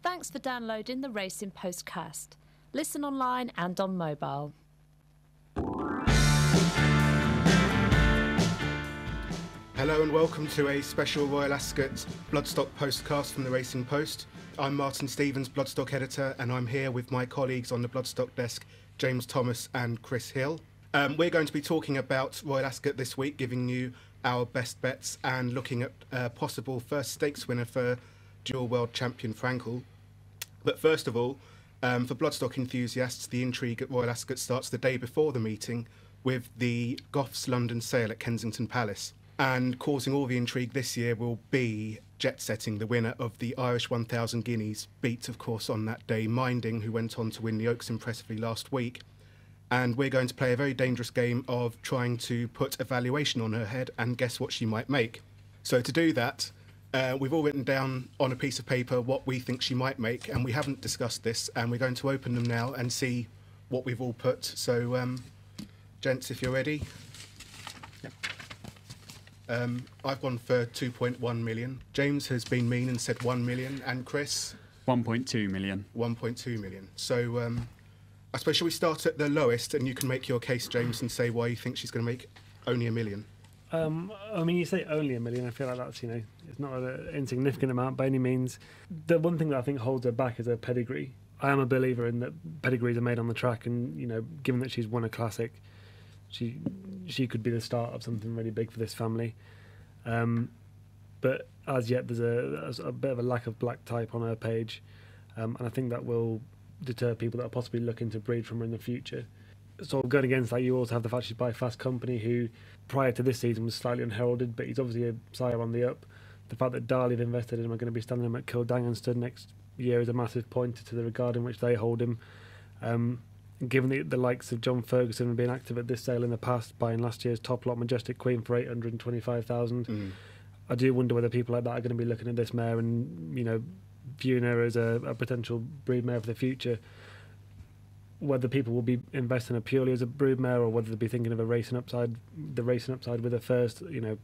Thanks for downloading the Racing Postcast. Listen online and on mobile. Hello and welcome to a special Royal Ascot Bloodstock Postcast from the Racing Post. I'm Martin Stevens, Bloodstock Editor, and I'm here with my colleagues on the Bloodstock Desk, James Thomas and Chris Hill. We're going to be talking about Royal Ascot this week, giving you our best bets and looking at a possible first stakes winner for dual world champion Frankel. But first of all, for Bloodstock enthusiasts, the intrigue at Royal Ascot starts the day before the meeting with the Goffs London sale at Kensington Palace. And causing all the intrigue this year will be Jet Setting, the winner of the Irish 1000 Guineas, beat, of course, on that day Minding, who went on to win the Oaks impressively last week. And we're going to play a very dangerous game of trying to put a valuation on her head and guess what she might make. So to do that, we've all written down on a piece of paper what we think she might make, and we haven't discussed this, and we're going to open them now and see what we've all put. So, gents, if you're ready. Yep. I've gone for 2.1 million. James has been mean and said 1 million. And Chris? 1.2 million. 1.2 million. So I suppose, shall we start at the lowest and you can make your case, James, and say why you think she's going to make only a million? I mean, you say only a million, I feel like that's, you know, it's not an insignificant amount by any means. The one thing that I think holds her back is her pedigree. I am a believer in that pedigrees are made on the track and, you know, given that she's won a classic, she could be the start of something really big for this family, but as yet there's a bit of a lack of black type on her page, and I think that will deter people that are possibly looking to breed from her in the future. So going against that, you also have the fact she's by Fast Company, who prior to this season was slightly unheralded, but he's obviously a sire on the up. The fact that Darley have invested in him are going to be standing him at Kildangan Stud next year is a massive pointer to the regard in which they hold him. Given the likes of John Ferguson being active at this sale in the past, buying last year's top lot Majestic Queen for 825,000, I do wonder whether people like that are going to be looking at this mare and, you know, viewing her as a potential breed mare for the future. Whether people will be investing her purely as a brood mare or whether they'll be thinking of the racing upside with her first, you know,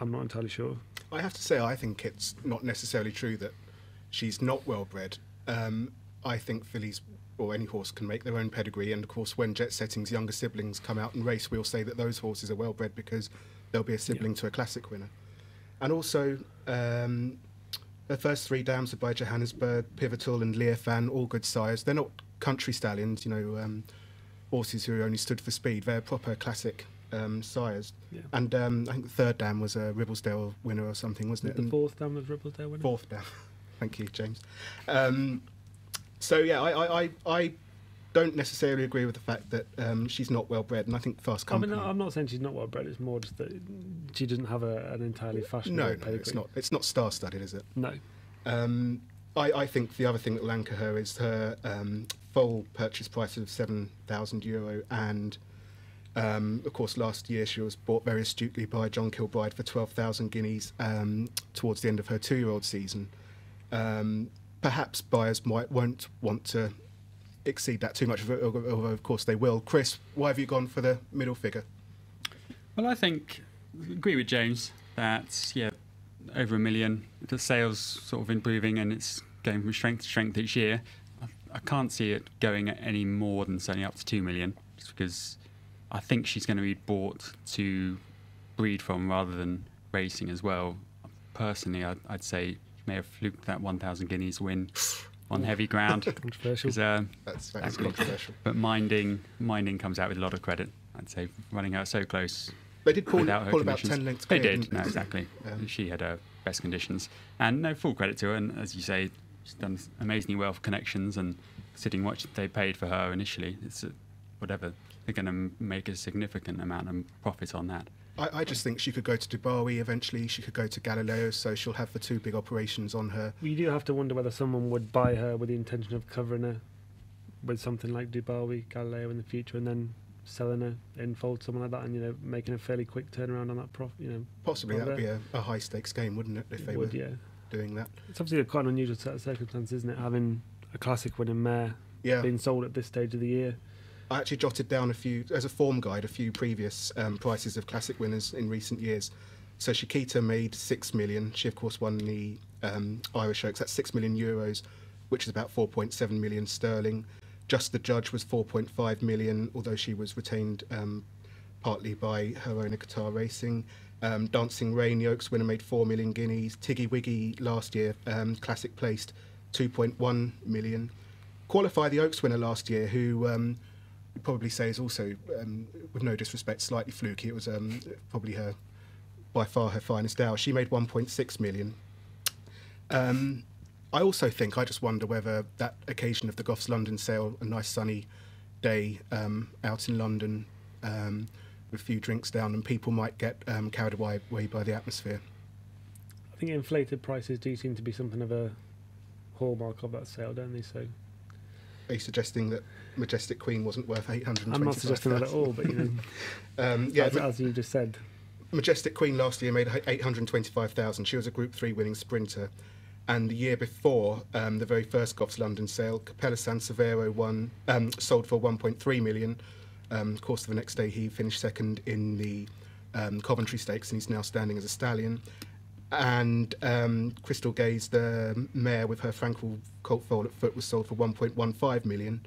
I'm not entirely sure. I have to say, I think it's not necessarily true that she's not well bred. I think fillies or any horse can make their own pedigree, and of course when Jet Setting's younger siblings come out and race, we'll say that those horses are well bred because they'll be a sibling to a classic winner. And also the first three dams are by Johannesburg, Pivotal and Leofan, all good sires. They're not country stallions, you know, horses who only stood for speed. They're proper classic sires. Yeah. And I think the third dam was a Ribblesdale winner or something, wasn't it? The fourth dam was Ribblesdale winner? Fourth dam. Thank you, James. So, yeah, I don't necessarily agree with the fact that she's not well-bred, and I think Fast Company... I mean, I'm not saying she's not well-bred, it's more just that she doesn't have an entirely fashionable pedigree. No, it's not star-studded, is it? No. I think the other thing that will anchor her is her full purchase price of €7,000, and, of course, last year she was bought very astutely by John Kilbride for 12,000 guineas towards the end of her two-year-old season. Perhaps buyers won't want to exceed that too much, although of course they will. Chris, why have you gone for the middle figure? Well, I think I agree with James that, yeah, over a million, the sales sort of improving and it's going from strength to strength each year. I can't see it going at any more than certainly up to 2 million, just because I think she's going to be bought to breed from rather than racing as well. Personally, I'd say may have fluked that 1,000 guineas win on heavy ground. Controversial. That's controversial. But Minding comes out with a lot of credit, I'd say, running her so close. They did pull about 10 lengths clear. They did, no, exactly. She had her best conditions. And no, full credit to her. And as you say, she's done amazingly well for connections, and sitting what they paid for her initially, it's whatever. They're going to make a significant amount of profit on that. I just think she could go to Dubawi eventually, she could go to Galileo, so she'll have the two big operations on her. You do have to wonder whether someone would buy her with the intention of covering her with something like Dubawi, Galileo in the future, and then selling her in fold, someone like that, and, you know, making a fairly quick turnaround on that you know. Possibly that would be a high-stakes game, wouldn't it, if it they would, were doing that? It's obviously quite an unusual set of circumstances, isn't it, having a classic winning mare being sold at this stage of the year. I actually jotted down a few, as a form guide, a few previous prices of classic winners in recent years. So Shakita made 6 million. She, of course, won the Irish Oaks. That's €6 million. which is about 4.7 million sterling. Just the Judge was 4.5 million, although she was retained partly by her owner Qatar Racing. Dancing Rain, the Oaks winner, made 4 million guineas. Tiggy Wiggy last year, Classic placed 2.1 million. Qualify, the Oaks winner last year, who you'd probably say is also, with no disrespect, slightly fluky. It was probably her, by far, her finest hour. She made 1.6 million. I also think, I just wonder whether that occasion of the Goffs London sale, a nice sunny day out in London, with a few drinks down, and people might get carried away by the atmosphere. I think inflated prices do seem to be something of a hallmark of that sale, don't they? So, are you suggesting that Majestic Queen wasn't worth 820? I'm not suggesting that at all, but you know, yeah, as you just said, Majestic Queen last year made 825,000. She was a Group 3 winning sprinter. And the year before, the very first Goffs London sale, Capella San Severo won, sold for 1.3 million. Of course, the next day he finished second in the Coventry Stakes, and he's now standing as a stallion. And Crystal Gaze, the mare with her Frankel colt foal at foot, was sold for 1.15 million.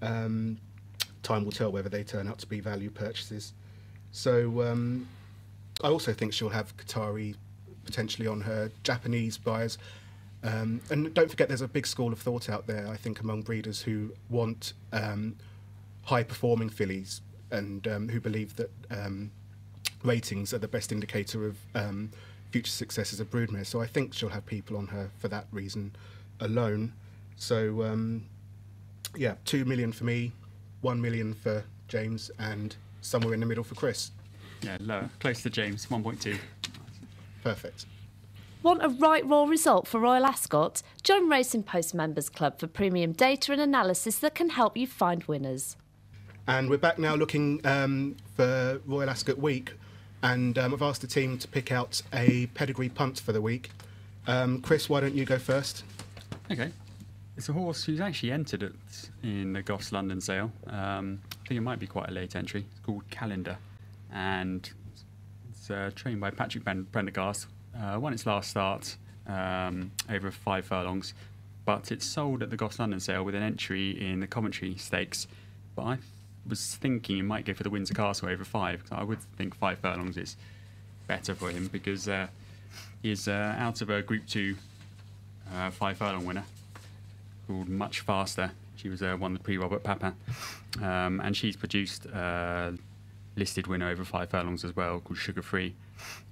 Time will tell whether they turn out to be value purchases. So I also think she'll have Qatari potentially on her, Japanese buyers. And don't forget, there's a big school of thought out there, I think, among breeders who want high-performing fillies, and who believe that ratings are the best indicator of future success as a broodmare. So I think she'll have people on her for that reason alone. So, yeah, 2 million for me, 1 million for James, and somewhere in the middle for Chris. Yeah, lower, close to James, 1.2. Perfect. Want a right raw result for Royal Ascot? Join Racing Post Members Club for premium data and analysis that can help you find winners. And we're back now looking for Royal Ascot Week, and I've asked the team to pick out a pedigree punt for the week. Chris, why don't you go first? Okay. It's a horse who's actually entered in the Goffs London sale. I think it might be quite a late entry. It's called Calendar, and it's trained by Patrick Prendergast. Won its last start over 5 furlongs, but it's sold at the Goffs London sale with an entry in the Coventry Stakes. But I was thinking it might go for the Windsor Castle over 5, because I would think 5 furlongs is better for him, because he's out of a Group 2 5 furlong winner called Much Faster. She was won the Prix Robert Papin, and she's produced listed winner over 5 furlongs as well, called Sugar Free.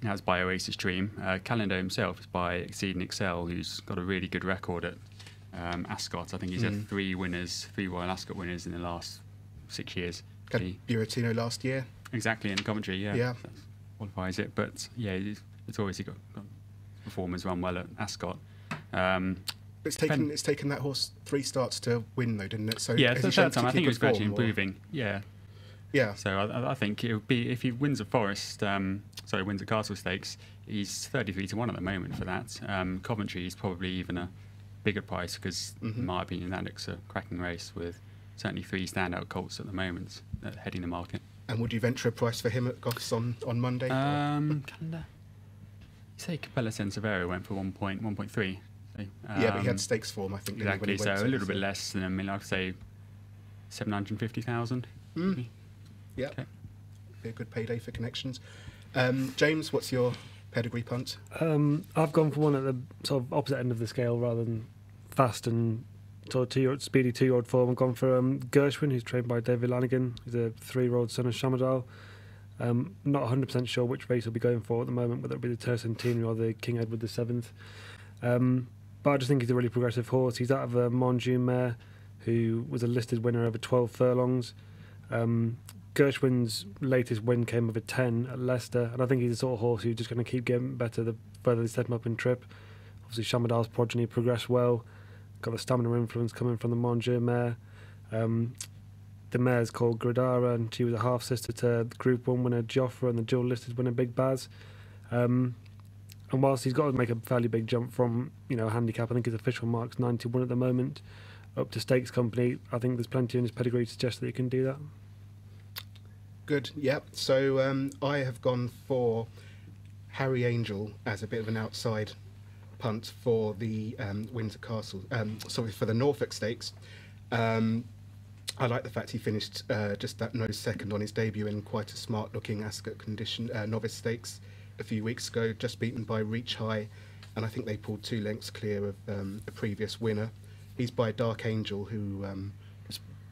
That's by Oasis Dream. Calendar himself is by Exceed and Excel, who's got a really good record at Ascot. I think he's had 3 Royal Ascot winners in the last 6 years. Got Buratino last year. Exactly, in Coventry, yeah. Yeah. So that qualifies it, but yeah, it's obviously got performers run well at Ascot. It's taken that horse 3 starts to win, though, didn't it? So yeah, it's the third time. I think it was gradually improving. Yeah. Yeah. So I think it would be, if he wins the Windsor Castle Stakes, he's 33 to 1 at the moment for that. Coventry is probably even a bigger price, because in my opinion that looks a cracking race with certainly 3 standout colts at the moment heading the market. And would you venture a price for him at Goffs on Monday? Calendar. You say Capella San Severo went for 1.3. Yeah, but he had stakes form, I think. Exactly. So a little bit less than a million. I'd say 750,000. Yeah, okay. Be a good payday for connections. James, what's your pedigree punt? I've gone for one at the sort of opposite end of the scale, rather than fast and sort of speedy 2-year-old form. I've gone for Gershwin, who's trained by David Lanigan. He's a 3-year-old son of Shamadal. Not 100% sure which race he'll be going for at the moment, whether it'll be the Tercentenary or the King Edward VII. But I just think he's a really progressive horse. He's out of a Monjou mare who was a listed winner over 12 furlongs. Gershwin's latest win came with a 10 at Leicester, and I think he's the sort of horse who's just going to keep getting better the further they set him up in trip. Obviously, Shamadal's progeny progressed well, got the stamina influence coming from the Monjeu mare. The mare's called Gradara, and she was a half-sister to Group 1 winner Jofra and the dual-listed winner Big Baz. And whilst he's got to make a fairly big jump from, you know, handicap, I think his official mark's 91 at the moment, up to Stakes Company, I think there's plenty in his pedigree to suggest that he can do that. Good, yep. So I have gone for Harry Angel as a bit of an outside punt for the Windsor Castle, sorry, for the Norfolk Stakes. I like the fact he finished just that nose second on his debut in quite a smart-looking Ascot condition novice stakes a few weeks ago, just beaten by Reach High, and I think they pulled 2 lengths clear of the previous winner. He's by Dark Angel, who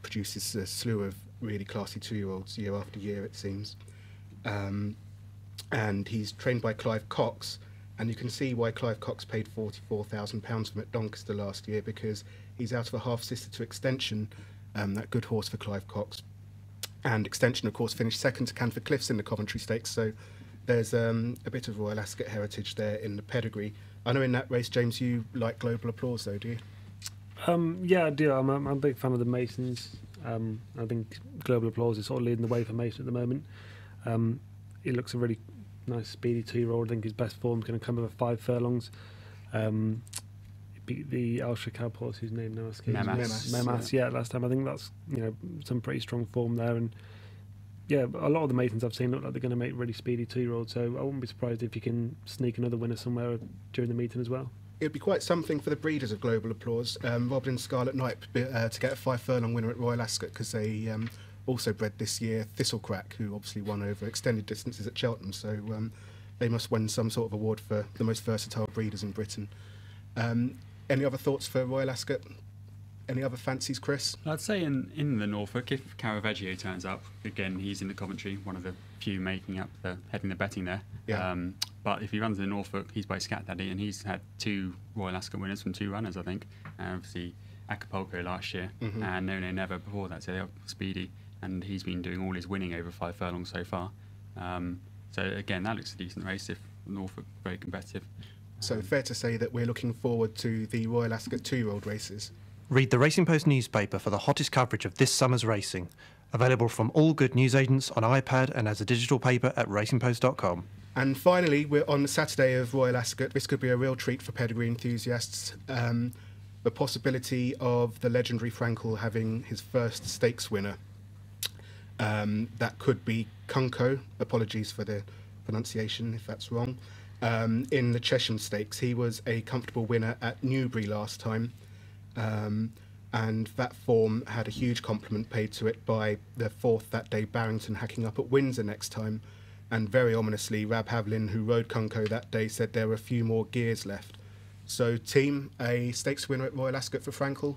produces a slew of really classy two-year-olds year after year, it seems. And he's trained by Clive Cox, and you can see why Clive Cox paid £44,000 for him at Doncaster last year, because he's out of a half-sister to Extension, that good horse for Clive Cox. And Extension, of course, finished second to Canford Cliffs in the Coventry Stakes, so there's a bit of Royal Ascot heritage there in the pedigree. I know in that race, James, you like Global Applause, though, do you? Yeah, I do. I'm a big fan of the Masons. I think Global Applause is sort of leading the way for Mason at the moment. He looks a really nice, speedy two-year-old. I think his best form is going to come over 5 furlongs. He beat the Al Shakab horse, whose name now escapes me. Memas, yeah, last time. I think that's, you know, some pretty strong form there. And yeah, a lot of the Masons I've seen look like they're going to make really speedy two-year-olds. So I wouldn't be surprised if you can sneak another winner somewhere during the meeting as well. It'd be quite something for the breeders of Global Applause, Robin and Scarlet Knight, to get a 5 furlong winner at Royal Ascot, because they also bred this year Thistlecrack, who obviously won over extended distances at Cheltenham. So they must win some sort of award for the most versatile breeders in Britain. Any other thoughts for Royal Ascot? Any other fancies, Chris? I'd say in the Norfolk, if Caravaggio turns up, again, he's in the Coventry, one of the few making up the heading the betting there. Yeah. But if he runs in the Norfolk, he's by Scat Daddy, and he's had 2 Royal Ascot winners from 2 runners, I think. And obviously Acapulco last year, and No No Never before that. So they are speedy, and he's been doing all his winning over 5 furlongs so far. So again, that looks a decent race if Norfolk very competitive. So fair to say that we're looking forward to the Royal Ascot 2-year-old races. Read the Racing Post newspaper for the hottest coverage of this summer's racing. Available from all good newsagents on iPad and as a digital paper at racingpost.com. And finally, we're on the Saturday of Royal Ascot. This could be a real treat for pedigree enthusiasts. The possibility of the legendary Frankel having his first stakes winner. That could be Kunko, apologies for the pronunciation if that's wrong, in the Chesham Stakes. He was a comfortable winner at Newbury last time. And that form had a huge compliment paid to it by the 4th that day, Barrington, hacking up at Windsor next time. And very ominously, Rab Havlin, who rode Kunko that day, said there were a few more gears left. So, team, a stakes winner at Royal Ascot for Frankel?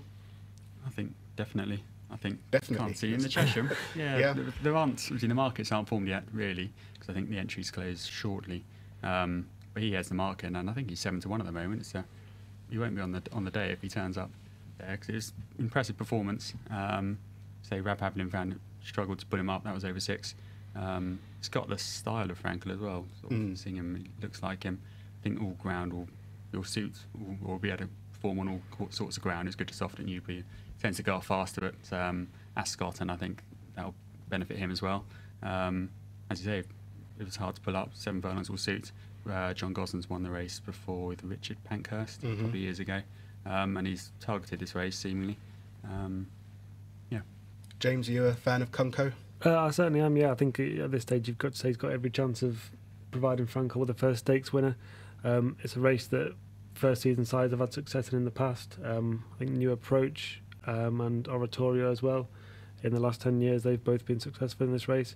I think definitely. I think definitely. Can't see in the Chesham. Yeah. There aren't, the markets aren't formed yet, really, because I think the entries close shortly. But he has the market, and I think he's 7 to 1 at the moment. So he won't be on the day if he turns up. It was impressive performance. Say Rab Havlin found struggled to pull him up. That was over 6. It's got the style of Frankel as well. Sort of seeing him, it looks like him. I think all ground will suit, or be able to perform on all sorts of ground. It's good to soft at Newbury. Tends to go off faster at Ascot, and I think that'll benefit him as well. As you say, it was hard to pull up. 7 furlongs will suit. John Goslin's won the race before with Richard Pankhurst a couple of years ago. And he's targeted this race, seemingly. Yeah. James, are you a fan of Kunko? I certainly am, yeah. I think at this stage you've got to say he's got every chance of providing Frankel with the first stakes winner. It's a race that first season sides have had success in the past. I think New Approach and Oratorio as well. In the last 10 years they've both been successful in this race.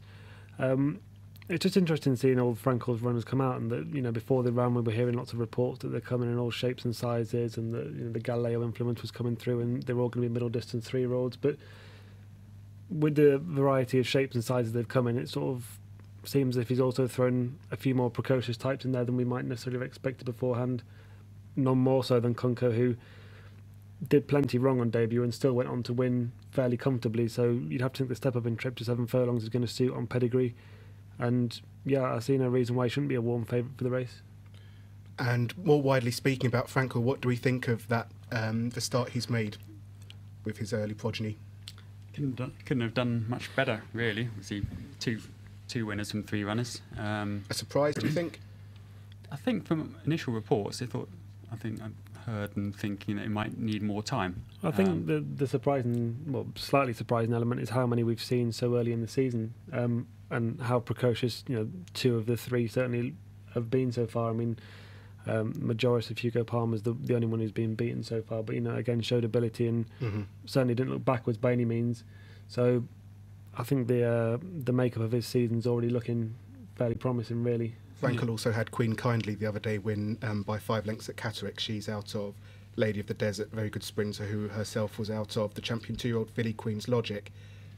It's just interesting seeing all Frankel's runners come out, and that, you know, before the round we were hearing lots of reports that they're coming in all shapes and sizes, and that, you know, the Galileo influence was coming through, and they're all going to be middle distance 3-year-olds. But with the variety of shapes and sizes they've come in, it sort of seems as if he's also thrown a few more precocious types in there than we might necessarily have expected beforehand. None more so than Kunko, who did plenty wrong on debut and still went on to win fairly comfortably. So you'd have to think the step up in trip to 7 furlongs is going to suit on pedigree. And yeah, I see no reason why he shouldn't be a warm favourite for the race. And more widely speaking about Frankel, what do we think of that, the start he's made with his early progeny? Couldn't have done much better, really. See, two winners from 3 runners. A surprise, do you think? I think from initial reports, they thought, I think I heard them thinking that it might need more time. I think the surprising, well, slightly surprising element is how many we've seen so early in the season. And how precocious, you know, 2 of the 3 certainly have been so far. I mean, Majoris of Hugo Palmer's the only one who's been beaten so far, but, you know, again, showed ability and certainly didn't look backwards by any means. So I think the makeup of his season's already looking fairly promising, really. Frankel also had Queen Kindly the other day win by 5 lengths at Catterick. She's out of Lady of the Desert, very good sprinter, who herself was out of the champion two-year-old filly Queen's Logic.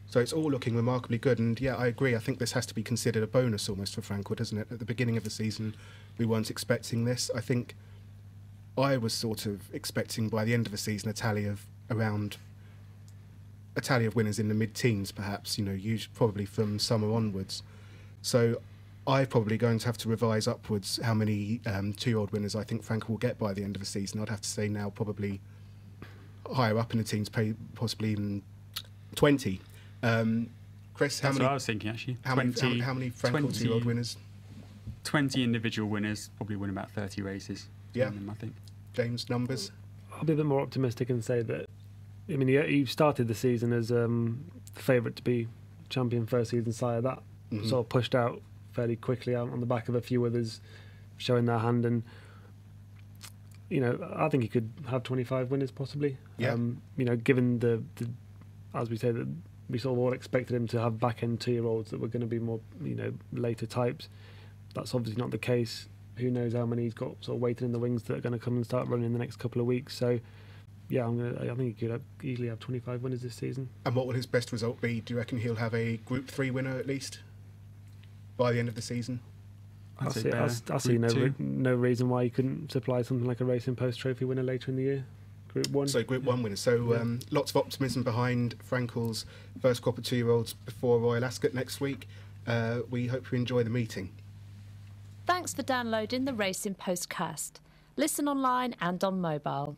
So it's all looking remarkably good, and yeah, I agree. I think this has to be considered a bonus almost for Frankel, doesn't it? At the beginning of the season, we weren't expecting this. I think I was sort of expecting by the end of the season a tally of winners in the mid-teens, perhaps, you know, probably from summer onwards. So I'm probably going to have to revise upwards how many two-year-old winners I think Frankel will get by the end of the season. I'd have to say now probably higher up in the teens, possibly even 20. Chris, that's what I was thinking, actually. How many Frankel two-year-old winners? 20 individual winners probably win about 30 races. Yeah, I think. James, numbers? I'll be a bit more optimistic and say that, I mean, you started the season as the favourite to be champion first season sire. That sort of pushed out fairly quickly on the back of a few others showing their hand, and, you know, I think he could have 25 winners possibly. Yeah. You know, given the as we say that. We sort of all expected him to have back-end two-year-olds that were going to be more, you know, later types. That's obviously not the case. Who knows how many he's got sort of waiting in the wings that are going to come and start running in the next couple of weeks. So, yeah, I think he could easily have 25 winners this season. And what will his best result be? Do you reckon he'll have a Group 3 winner at least by the end of the season? I see no reason why he couldn't supply something like a Racing Post Trophy winner later in the year. Group 1. So Group 1 winners. So lots of optimism behind Frankel's first crop of two-year-olds before Royal Ascot next week. We hope you enjoy the meeting. Thanks for downloading the Racing Postcast. Listen online and on mobile.